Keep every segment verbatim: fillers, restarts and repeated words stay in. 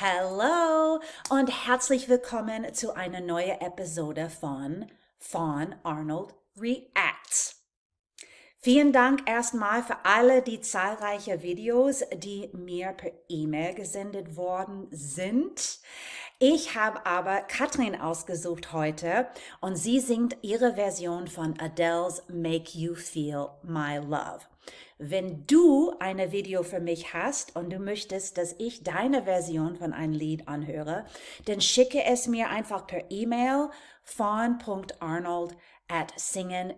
Hallo und herzlich willkommen zu einer neuen Episode von Fawn Arnold Reacts. Vielen Dank erstmal für alle die zahlreichen Videos, die mir per E-Mail gesendet worden sind. Ich habe aber Katrin ausgesucht heute und sie singt ihre Version von Adele's Make You Feel My Love. Wenn du ein Video für mich hast und du möchtest, dass ich deine Version von einem Lied anhöre, dann schicke es mir einfach per E-Mail fawn punkt arnold at singen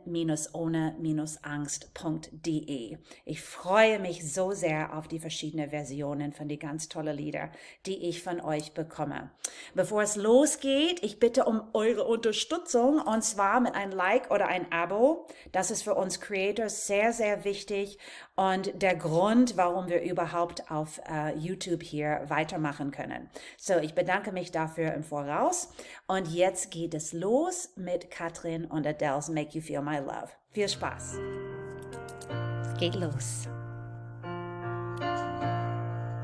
ohne angst punkt de. Ich freue mich so sehr auf die verschiedenen Versionen von den ganz tollen Lieder, die ich von euch bekomme. Bevor es losgeht, ich bitte um eure Unterstützung und zwar mit einem Like oder ein Abo. Das ist für uns Creators sehr, sehr wichtig und der Grund, warum wir überhaupt auf äh, YouTube hier weitermachen können. So, ich bedanke mich dafür im Voraus und jetzt geht es los mit Katrin und der Adele's Make You Feel My Love. Viel Spaß. Es geht los.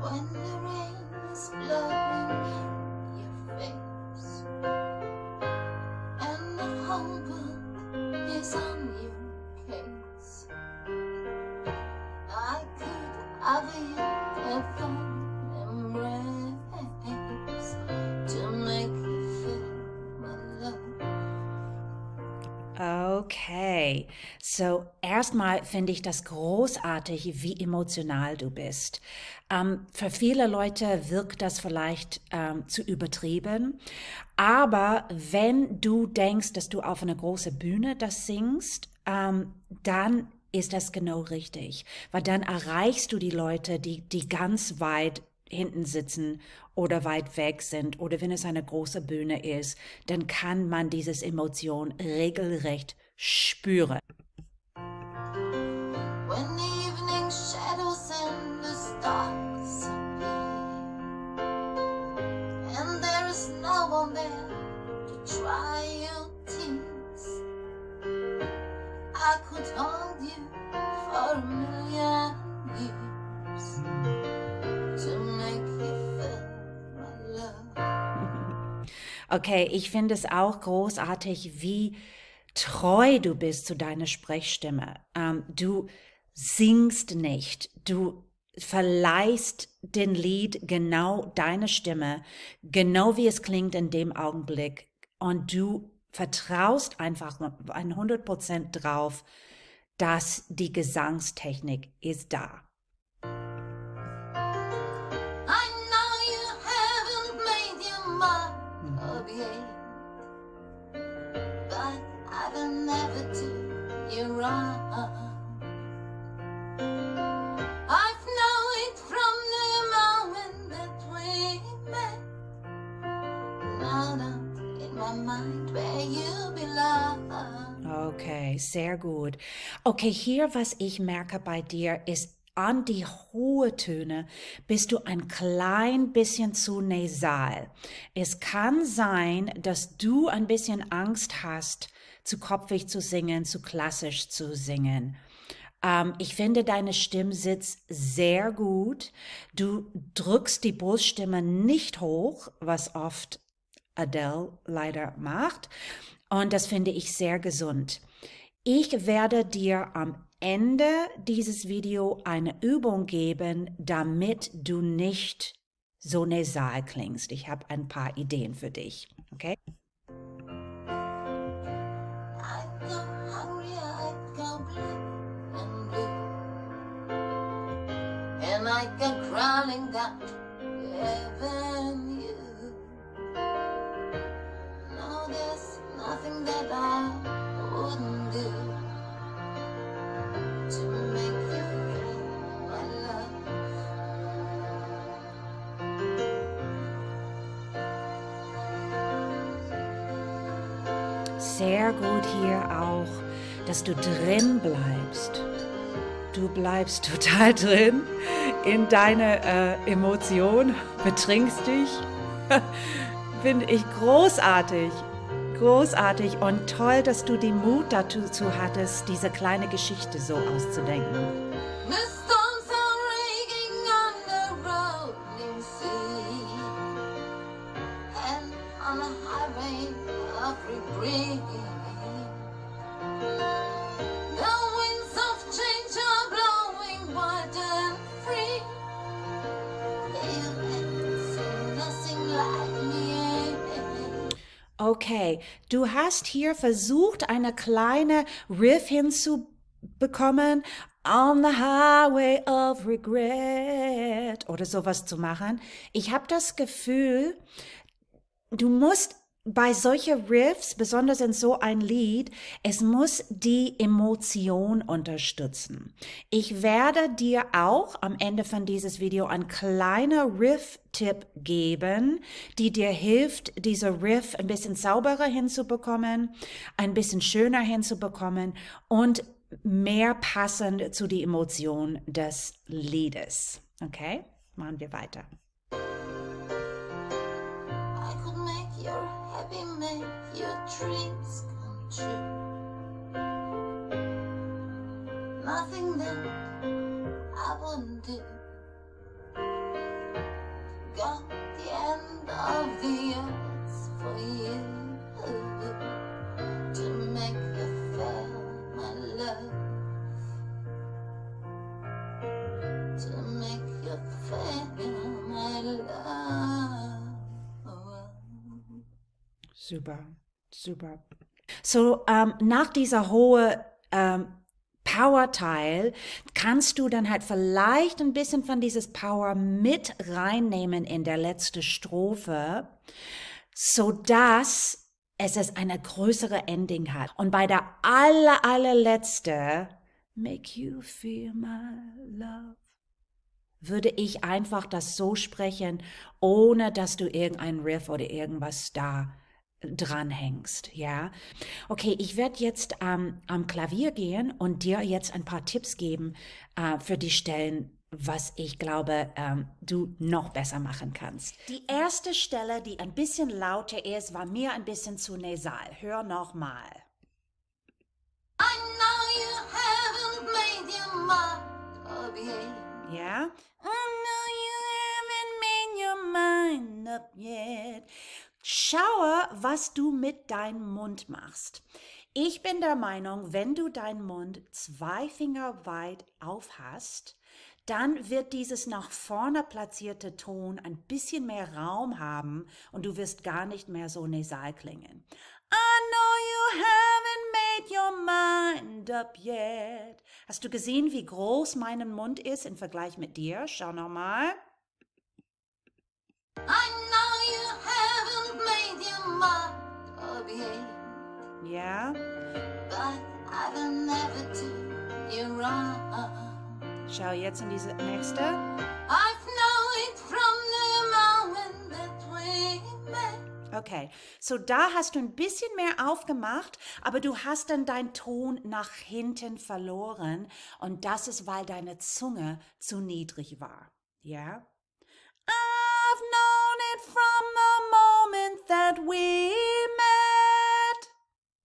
When the rain is blowing in your face and the whole world is on your case, I could offer you a fond embrace to make you feel my love. Okay, so erstmal finde ich das großartig, wie emotional du bist. Ähm, für viele Leute wirkt das vielleicht ähm, zu übertrieben, aber wenn du denkst, dass du auf einer großen Bühne das singst, ähm, dann ist das genau richtig, weil dann erreichst du die Leute, die, die ganz weit hinten sitzen oder weit weg sind oder wenn es eine große Bühne ist, dann kann man diese Emotion regelrecht spüren. When the evening shadows and the stars appear and there is no one there to dry your tears, I could hold you for a million years to make you feel my love. Okay, ich finde es auch großartig, wie treu du bist zu deiner Sprechstimme. Ähm, du singst nicht, du verleihst den Lied genau deine Stimme, genau wie es klingt in dem Augenblick und du vertraust einfach hundert Prozent drauf, dass die Gesangstechnik ist da. Okay, sehr gut. Okay, hier, was ich merke bei dir, ist, an die hohen Töne bist du ein klein bisschen zu nasal. Es kann sein, dass du ein bisschen Angst hast, zu kopfig zu singen, zu klassisch zu singen. Ähm, ich finde, deine Stimme sitzt sehr gut. Du drückst die Bruststimme nicht hoch, was oft Adele leider macht. Und das finde ich sehr gesund. Ich werde dir am Ende dieses Video eine Übung geben, damit du nicht so nasal klingst. Ich habe ein paar Ideen für dich, okay? Sehr gut hier auch, dass du drin bleibst. Du bleibst total drin in deine äh, Emotion, betrinkst dich. Finde ich großartig, großartig und toll, dass du den Mut dazu hattest, diese kleine Geschichte so auszudenken. The storms are raging on the rolling sea. on a highway of regret. The winds of change are blowing wide and free. Okay, du hast hier versucht, eine kleine Riff hinzubekommen. On the highway of regret oder sowas zu machen. Ich habe das Gefühl, du musst bei solchen Riffs, besonders in so ein Lied, es muss die Emotion unterstützen. Ich werde dir auch am Ende von dieses Video ein kleiner Riff-Tipp geben, die dir hilft, diese Riff ein bisschen sauberer hinzubekommen, ein bisschen schöner hinzubekommen und mehr passend zu der Emotion des Liedes. Okay, machen wir weiter. I could make your happy, make your dreams come true. Nothing that I wouldn't do. Got the end of the earth for you to make you fail. My love, to make you feel my love. Super, super. So, um, nach dieser hohe um, Power-Teil kannst du dann halt vielleicht ein bisschen von dieses Power mit reinnehmen in der letzte Strophe, so dass es ist eine größere Ending hat. Und bei der aller, allerletzte Make You Feel My Love würde ich einfach das so sprechen, ohne dass du irgendein Riff oder irgendwas da dranhängst, ja. Okay, ich werde jetzt ähm, am Klavier gehen und dir jetzt ein paar Tipps geben äh, für die Stellen, was ich glaube, ähm, du noch besser machen kannst. Die erste Stelle, die ein bisschen lauter ist, war mir ein bisschen zu nasal. Hör nochmal. Ja? Schaue, was du mit deinem Mund machst. Ich bin der Meinung, wenn du deinen Mund zwei Finger weit auf hast, dann wird dieses nach vorne platzierte Ton ein bisschen mehr Raum haben und du wirst gar nicht mehr so nasal klingen. I know you haven't made your mind up yet. Hast du gesehen, wie groß mein Mund ist im Vergleich mit dir? Schau nochmal. I know you haven't made your mind up yet. Ja. Yeah. But I will never do you wrong. Schau jetzt in diese nächste. Okay, so da hast du ein bisschen mehr aufgemacht, aber du hast dann deinen Ton nach hinten verloren und das ist, weil deine Zunge zu niedrig war. Ja? I've known it from the moment that we met.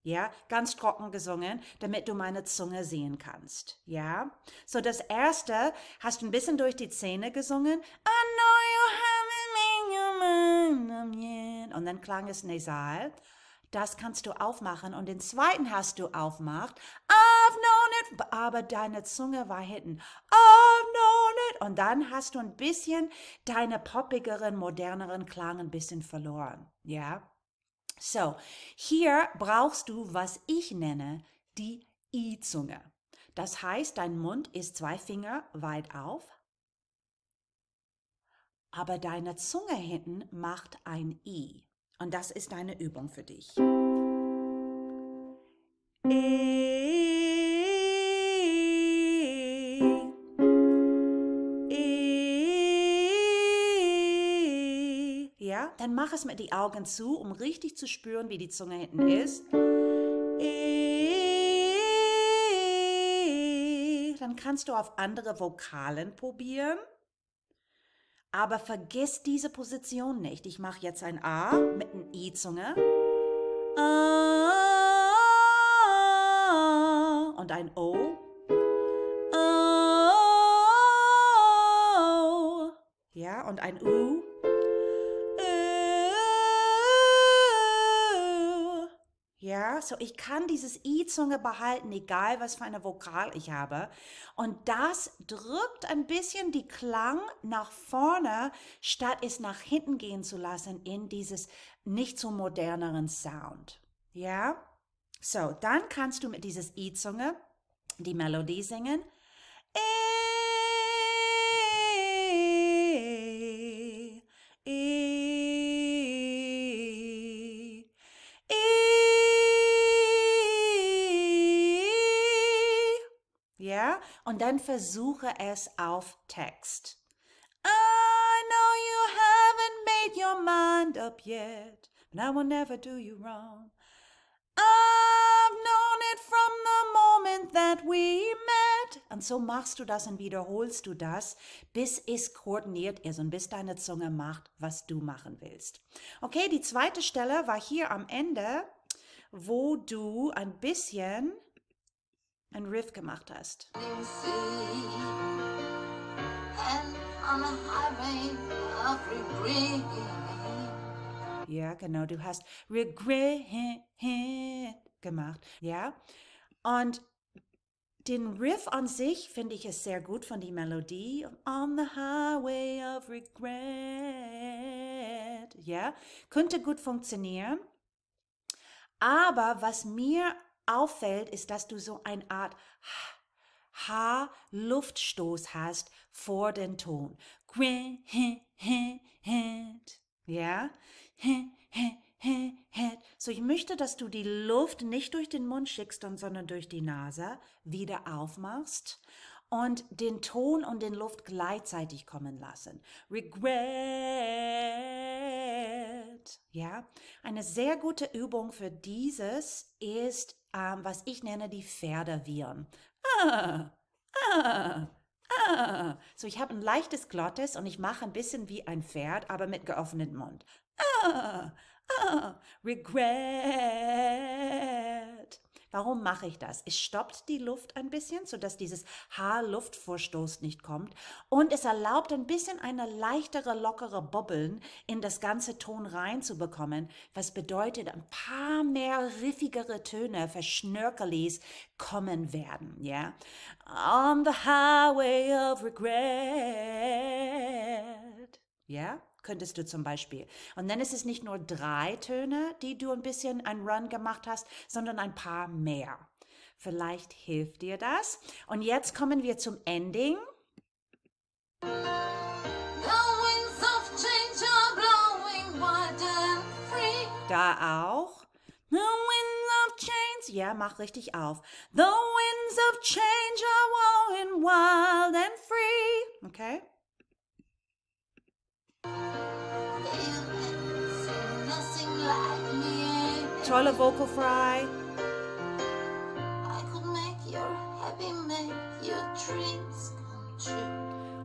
Ja, ganz trocken gesungen, damit du meine Zunge sehen kannst. Ja, so das erste hast du ein bisschen durch die Zähne gesungen. I know you haven't made your mind. Und dann klang es nasal. Das kannst du aufmachen. Und den zweiten hast du aufgemacht. I've known it. Aber deine Zunge war hinten. I've known it. Und dann hast du ein bisschen deine poppigeren, moderneren Klang ein bisschen verloren. Ja. So, hier brauchst du, was ich nenne, die I-Zunge. Das heißt, dein Mund ist zwei Finger weit auf, aber deine Zunge hinten macht ein I. Und das ist deine Übung für dich. Dann mach es mit den Augen zu, um richtig zu spüren, wie die Zunge hinten ist. Dann kannst du auf andere Vokalen probieren. Aber vergiss diese Position nicht. Ich mache jetzt ein A mit einer I-Zunge. Und ein O. Ja, und ein U. ja, so ich kann dieses I-Zunge behalten, egal was für eine Vokal ich habe. Und das drückt ein bisschen die Klang nach vorne, statt es nach hinten gehen zu lassen in dieses nicht so moderneren Sound, ja. So, dann kannst du mit dieses I-Zunge die Melodie singen. E, e, e, e. Ja, und dann versuche es auf Text. I know you haven't made your mind up yet, but I will never do you wrong. I've known it from the moment that we met. Und so machst du das und wiederholst du das, bis es koordiniert ist und bis deine Zunge macht, was du machen willst. Okay, die zweite Stelle war hier am Ende, wo du ein bisschen ein Riff gemacht hast. Ja, genau, du hast Regret gemacht, ja. Und den Riff an sich finde ich es sehr gut von der Melodie. On the Highway of Regret, ja, könnte gut funktionieren. Aber was mir auffällt, ist, dass du so eine Art H-Luftstoß hast vor den Ton. Ja, so ich möchte, dass du die Luft nicht durch den Mund schickst, sondern durch die Nase wieder aufmachst und den Ton und den Luft gleichzeitig kommen lassen. Regret. Ja, eine sehr gute Übung für dieses ist, ähm, was ich nenne, die Pferdeviren. Ah, ah. Ah. So, ich habe ein leichtes Glottis und ich mache ein bisschen wie ein Pferd, aber mit geöffnetem Mund. Ah, ah, Regret. Warum mache ich das? Es stoppt die Luft ein bisschen, sodass dieses H-Luftvorstoß nicht kommt. Und es erlaubt ein bisschen eine leichtere, lockere Bobbeln in das ganze Ton reinzubekommen. Was bedeutet, ein paar mehr riffigere Töne, Verschnörkelis kommen werden. Yeah? On the highway of regret. Ja? Yeah? Könntest du zum Beispiel. Und dann ist es nicht nur drei Töne, die du ein bisschen ein Run gemacht hast, sondern ein paar mehr. Vielleicht hilft dir das. Und jetzt kommen wir zum Ending. The winds of change are blowing wild and free. Da auch. The winds of change, ja, mach richtig auf. The winds of change are blowing wild and free. Okay? Tolle Vocal Fry.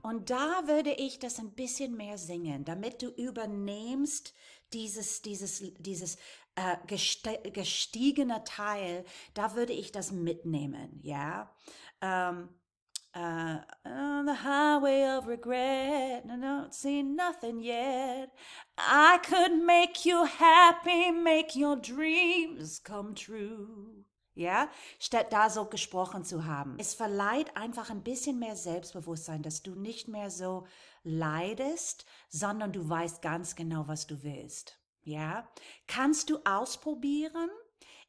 Und da würde ich das ein bisschen mehr singen, damit du übernimmst dieses, dieses, dieses äh, gestiegene Teil. Da würde ich das mitnehmen, ja. Ähm, Uh, on the highway of regret, I don't see nothing yet. I could make you happy, make your dreams come true. Ja, statt da so gesprochen zu haben. Es verleiht einfach ein bisschen mehr Selbstbewusstsein, dass du nicht mehr so leidest, sondern du weißt ganz genau, was du willst. Ja, kannst du ausprobieren?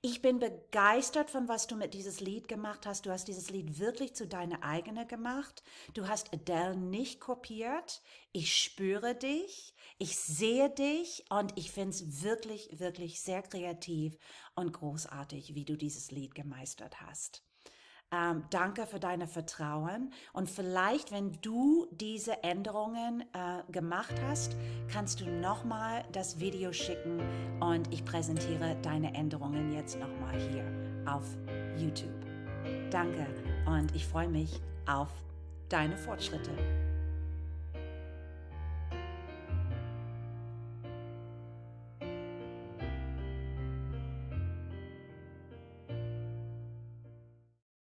Ich bin begeistert von, was du mit dieses Lied gemacht hast. Du hast dieses Lied wirklich zu deiner eigenen gemacht. Du hast Adele nicht kopiert. Ich spüre dich, ich sehe dich und ich finde es wirklich, wirklich sehr kreativ und großartig, wie du dieses Lied gemeistert hast. Ähm, danke für dein Vertrauen und vielleicht, wenn du diese Änderungen äh, gemacht hast, kannst du nochmal das Video schicken und ich präsentiere deine Änderungen jetzt nochmal hier auf YouTube. Danke und ich freue mich auf deine Fortschritte.